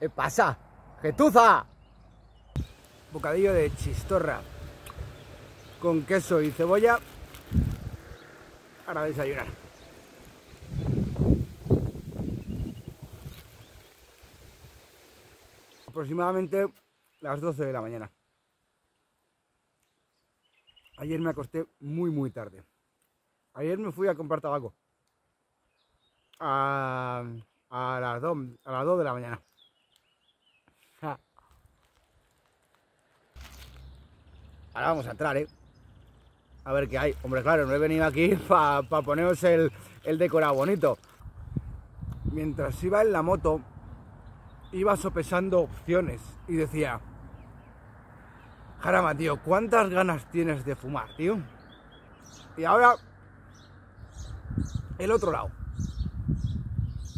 ¿Qué pasa? ¡Getuza! Bocadillo de chistorra con queso y cebolla para desayunar. Aproximadamente las 12 de la mañana. Ayer me acosté muy tarde. Ayer me fui a comprar tabaco a las 2 de la mañana. Ahora vamos a entrar, a ver qué hay. Hombre, claro, no he venido aquí para poneros el decorado bonito. Mientras iba en la moto, iba sopesando opciones y decía: Jarama, tío, ¿cuántas ganas tienes de fumar, tío? Y ahora, el otro lado.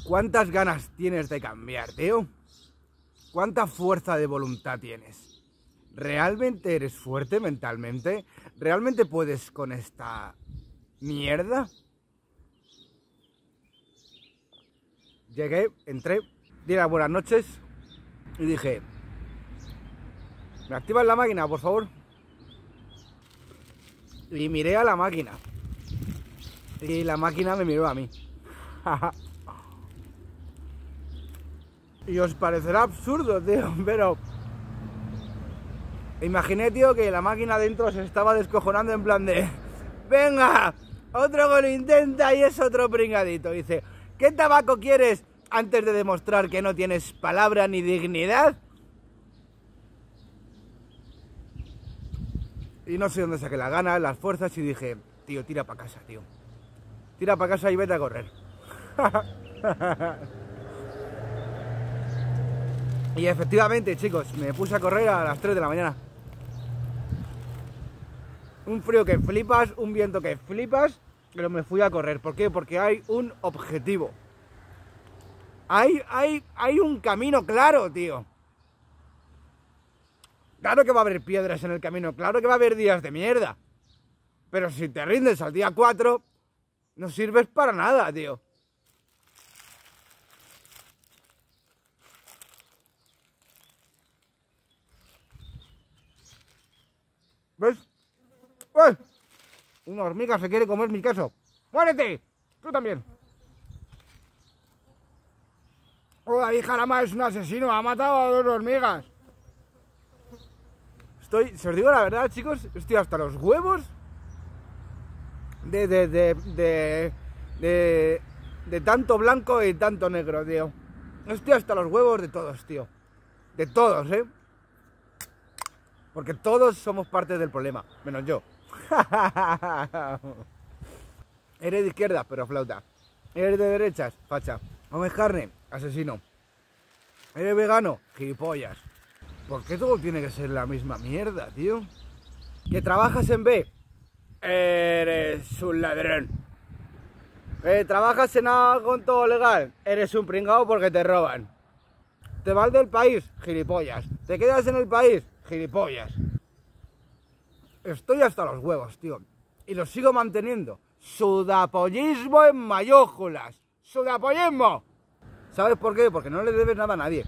¿Cuántas ganas tienes de cambiar, tío? ¿Cuánta fuerza de voluntad tienes? ¿Realmente eres fuerte mentalmente? ¿Realmente puedes con esta mierda? Llegué, entré, di las buenas noches y dije: ¿me activas la máquina, por favor? Y miré a la máquina. Y la máquina me miró a mí. Y os parecerá absurdo, tío, pero imaginé, tío, que la máquina dentro se estaba descojonando en plan de: venga, otro que lo intenta y es otro pringadito. Dice: ¿qué tabaco quieres? Antes de demostrar que no tienes palabra ni dignidad. Y no sé dónde saqué las ganas, las fuerzas y dije: tío, tira para casa, tío. Tira para casa y vete a correr. Y efectivamente, chicos, me puse a correr a las 3 de la mañana. Un frío que flipas, un viento que flipas, pero me fui a correr. ¿Por qué? Porque hay un objetivo. Hay un camino claro, tío. Claro que va a haber piedras en el camino, claro que va a haber días de mierda. Pero si te rindes al día 4, no sirves para nada, tío. ¿Ves? ¡Uy! Una hormiga se quiere comer mi queso. ¡Muérete! ¡Tú también! ¡Hola, hija! Jarama es un asesino. Ha matado a 2 hormigas. Estoy, si os digo la verdad, chicos, estoy hasta los huevos de tanto blanco y tanto negro, tío. Estoy hasta los huevos de todos, tío. De todos, porque todos somos parte del problema, menos yo. Eres de izquierda, pero flauta. Eres de derechas, facha. Comes carne, asesino. Eres vegano, gilipollas. ¿Por qué todo tiene que ser la misma mierda, tío? ¿Que trabajas en B? Eres un ladrón. ¿Que trabajas en A con todo legal? Eres un pringao porque te roban. ¿Te vas del país? Gilipollas. ¿Te quedas en el país? Gilipollas. Estoy hasta los huevos, tío. Y lo sigo manteniendo. Sudapollismo en mayúsculas. ¡Sudapollismo! ¿Sabes por qué? Porque no le debes nada a nadie.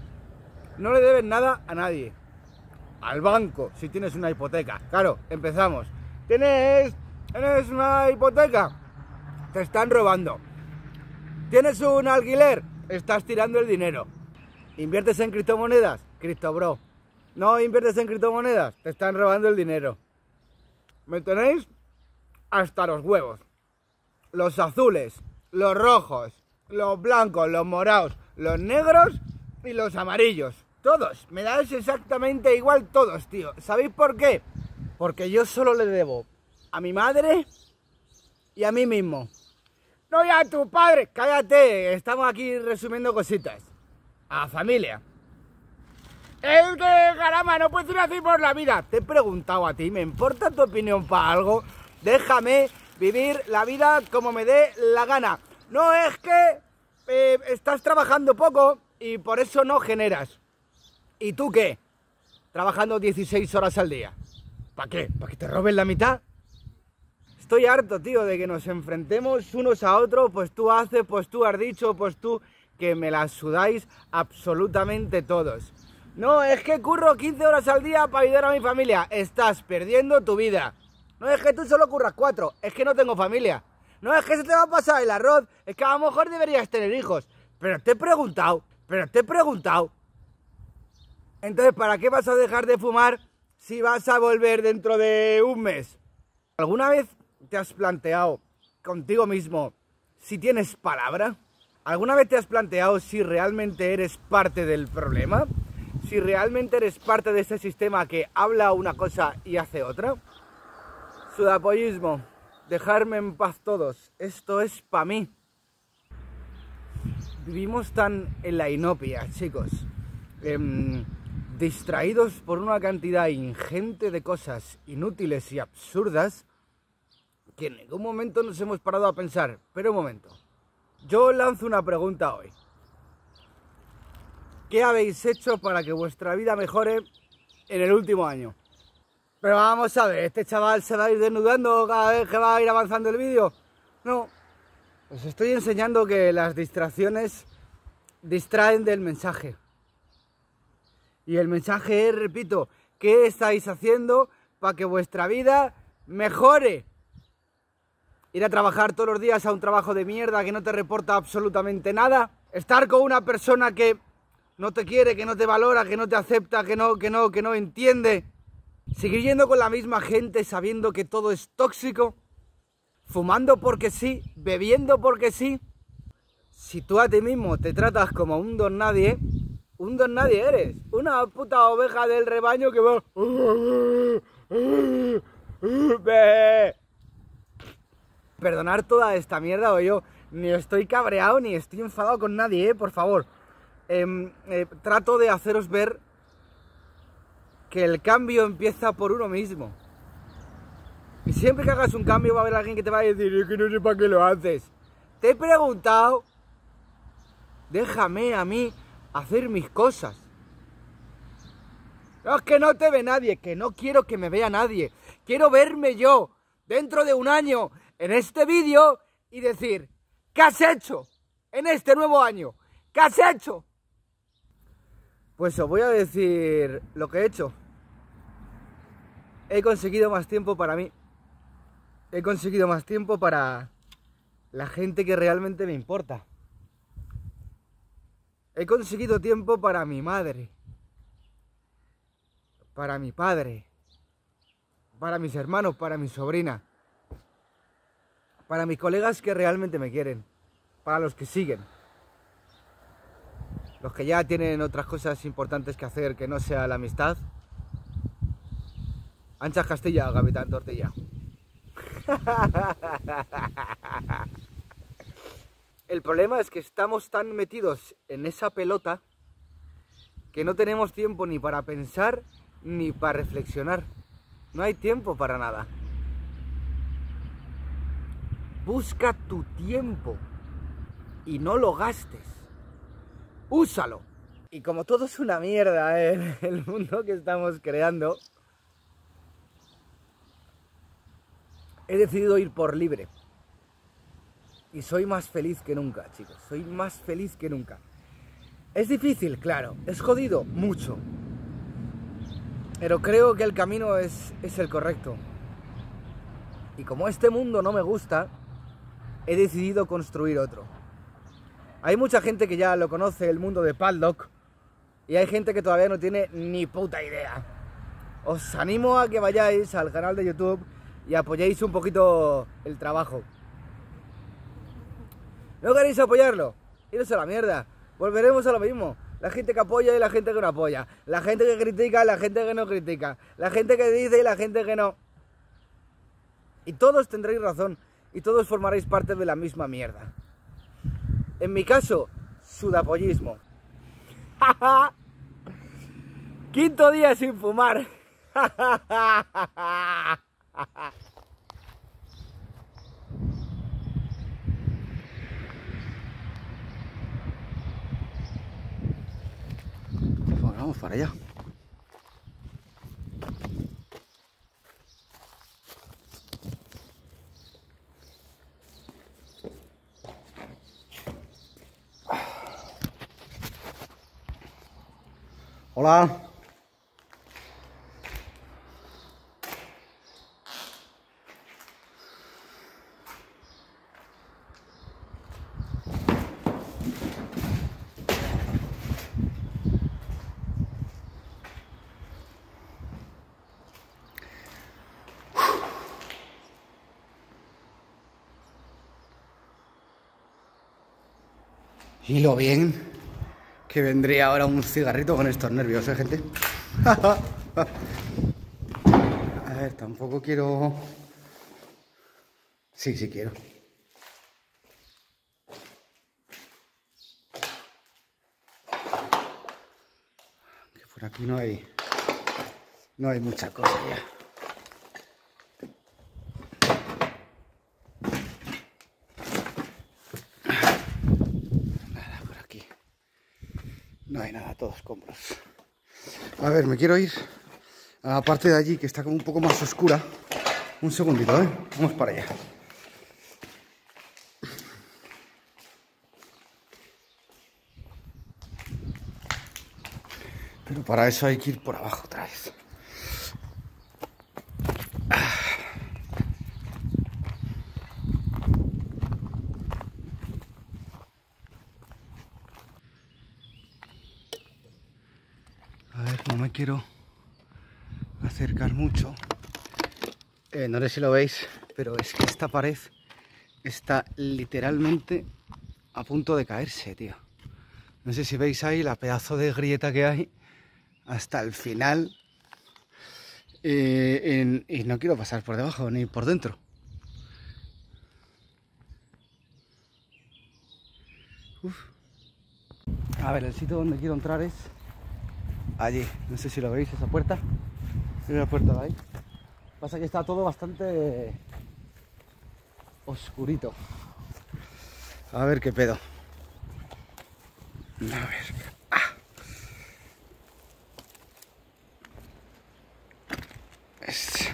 No le debes nada a nadie. Al banco, si tienes una hipoteca. Claro, empezamos. ¿Tienes una hipoteca? Te están robando. ¿Tienes un alquiler? Estás tirando el dinero. ¿Inviertes en criptomonedas? Criptobro. No inviertes en criptomonedas, te están robando el dinero. Me tenéis hasta los huevos. Los azules, los rojos, los blancos, los morados, los negros y los amarillos. Todos, me dais exactamente igual todos, tío. ¿Sabéis por qué? Porque yo solo le debo a mi madre y a mí mismo. No, y a tu padre. Cállate, estamos aquí resumiendo cositas. A familia. Es que, Jarama, no puedes ir así por la vida. Te he preguntado a ti, ¿me importa tu opinión para algo? Déjame vivir la vida como me dé la gana. No es que estás trabajando poco y por eso no generas. ¿Y tú qué? Trabajando 16 horas al día. ¿Para qué? ¿Para que te roben la mitad? Estoy harto, tío, de que nos enfrentemos unos a otros. Pues tú haces, pues tú has dicho, pues tú... que me la sudáis absolutamente todos. No, es que curro 15 horas al día para ayudar a mi familia. Estás perdiendo tu vida. No, es que tú solo curras 4. Es que no tengo familia. No, es que se te va a pasar el arroz. Es que a lo mejor deberías tener hijos. Pero te he preguntado. Entonces, ¿para qué vas a dejar de fumar si vas a volver dentro de un mes? ¿Alguna vez te has planteado contigo mismo si tienes palabra? ¿Alguna vez te has planteado si realmente eres parte del problema? ¿Si realmente eres parte de ese sistema que habla una cosa y hace otra? Sudapollismo, dejarme en paz todos, esto es para mí. Vivimos tan en la inopia, chicos, distraídos por una cantidad ingente de cosas inútiles y absurdas, que en ningún momento nos hemos parado a pensar. Pero un momento, yo lanzo una pregunta hoy. ¿Qué habéis hecho para que vuestra vida mejore en el último año? Pero vamos a ver, ¿este chaval se va a ir desnudando cada vez que va a ir avanzando el vídeo? No, os estoy enseñando que las distracciones distraen del mensaje. Y el mensaje es, repito, ¿qué estáis haciendo para que vuestra vida mejore? Ir a trabajar todos los días a un trabajo de mierda que no te reporta absolutamente nada. Estar con una persona que no te quiere, que no te valora, que no te acepta, que no entiende. Seguir yendo con la misma gente sabiendo que todo es tóxico. Fumando porque sí, bebiendo porque sí. Si tú a ti mismo te tratas como un don nadie eres. Una puta oveja del rebaño que va... Perdonar toda esta mierda, o yo ni estoy cabreado ni estoy enfadado con nadie, por favor. Trato de haceros ver que el cambio empieza por uno mismo. Y siempre que hagas un cambio va a haber alguien que te va a decir, es que no sé para qué lo haces. Te he preguntado, déjame a mí hacer mis cosas. No, es que no te ve nadie, que no quiero que me vea nadie. Quiero verme yo dentro de un año en este vídeo y decir, ¿qué has hecho en este nuevo año? ¿Qué has hecho? Pues os voy a decir lo que he hecho. He conseguido más tiempo para mí. He conseguido más tiempo para la gente que realmente me importa. He conseguido tiempo para mi madre, para mi padre, para mis hermanos, para mi sobrina, para mis colegas que realmente me quieren, para los que siguen, los que ya tienen otras cosas importantes que hacer que no sea la amistad. Anchas Castilla, Capitán Tortilla. El problema es que estamos tan metidos en esa pelota que no tenemos tiempo ni para pensar ni para reflexionar. No hay tiempo para nada. Busca tu tiempo y no lo gastes. Úsalo. Y como todo es una mierda, el mundo que estamos creando, he decidido ir por libre. Y soy más feliz que nunca, chicos. Soy más feliz que nunca. Es difícil, claro. Es jodido, mucho. Pero creo que el camino es el correcto. Y como este mundo no me gusta, he decidido construir otro. Hay mucha gente que ya lo conoce, el mundo de Padlock. Y hay gente que todavía no tiene ni puta idea. Os animo a que vayáis al canal de YouTube y apoyéis un poquito el trabajo. ¿No queréis apoyarlo? Iros a la mierda. Volveremos a lo mismo. La gente que apoya y la gente que no apoya. La gente que critica y la gente que no critica. La gente que dice y la gente que no. Y todos tendréis razón. Y todos formaréis parte de la misma mierda. En mi caso, sudapollismo. Quinto día sin fumar. Vamos para allá. Hola. Y lo bien que vendría ahora un cigarrito con estos nervios, ¿eh, gente? A ver, tampoco quiero... Sí, sí quiero. Que por aquí no hay... No hay mucha cosa ya. No hay nada, todos escombros. A ver, me quiero ir a la parte de allí, que está como un poco más oscura. Un segundito, ¿eh? Vamos para allá. Pero para eso hay que ir por abajo otra vez. Quiero acercar mucho, no sé si lo veis, pero es que esta pared está literalmente a punto de caerse, tío. No sé si veis ahí la pedazo de grieta que hay hasta el final, y no quiero pasar por debajo ni por dentro. Uf. A ver, el sitio donde quiero entrar es allí, no sé si lo veis, esa puerta. Hay una puerta de ahí. Pasa que está todo bastante oscurito. A ver qué pedo. A ver. ¡Ah! Es...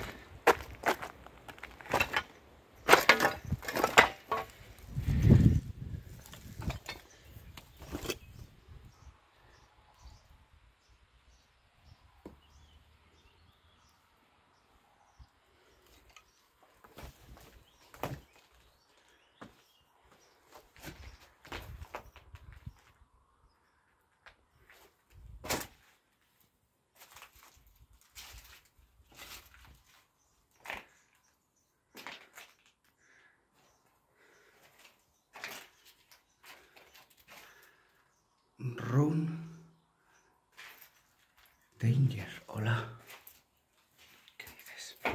Run Danger, hola. ¿Qué dices? No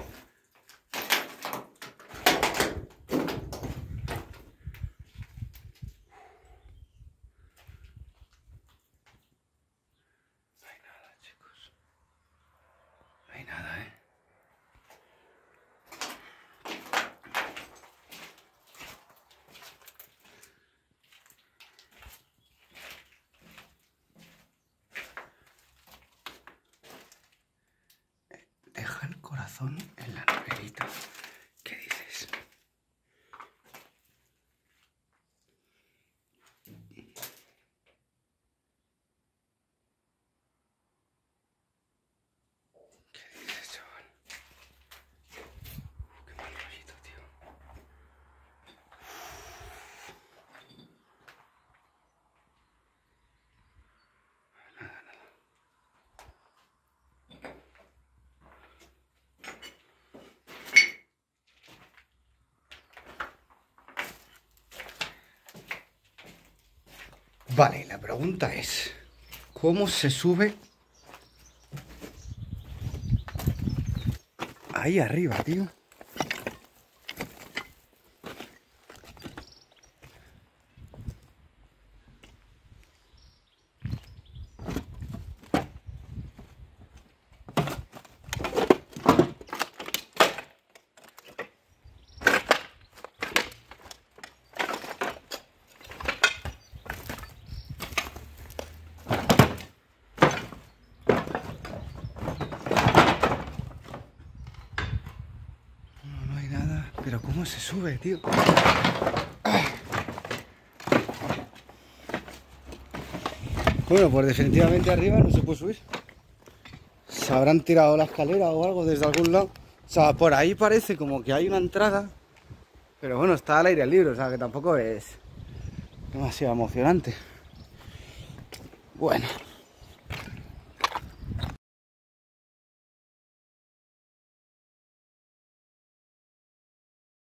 hay nada, chicos. No hay nada, ¿eh? En la novelita. ¿Qué dices? ¿Qué dices, chaval? Qué mal rollito, tío. Nada, nada. Vale, la pregunta es, ¿cómo se sube ahí arriba, tío? Pero ¿cómo se sube, tío? Bueno, pues definitivamente arriba no se puede subir. Se habrán tirado la escalera o algo desde algún lado. O sea, por ahí parece como que hay una entrada. Pero bueno, está al aire libre, o sea que tampoco es demasiado emocionante. Bueno.